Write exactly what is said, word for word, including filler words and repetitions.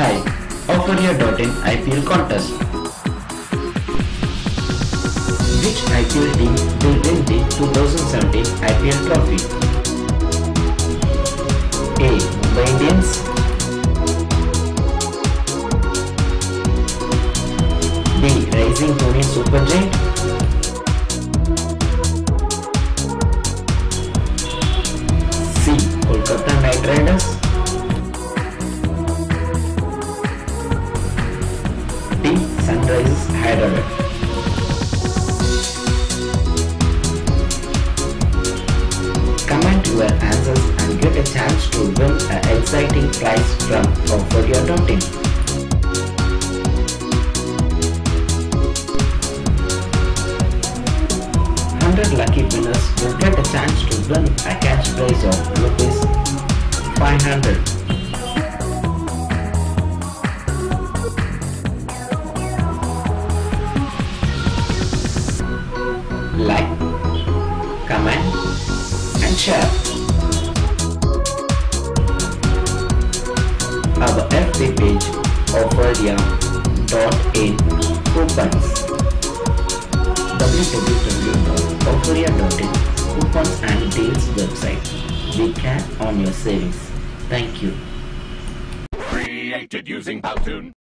Hi, Offerya dot in I P L contest. Which I P L team will win the twenty seventeen I P L trophy? A. Mumbai Indians, B. Rising Tony SuperJet, C. Kolkata Knight Riders, D. Sunrisers Hyderabad. Comment your answers and get a chance to win an exciting prize from Offerya dot in. one hundred lucky winners will get a chance to win a cash prize of rupees five hundred. Like, comment and share. Our F B page Offerya dot in coupons. w w w dot offerya dot in coupons and deals website. We can on your savings. Thank you. Created using PowToon.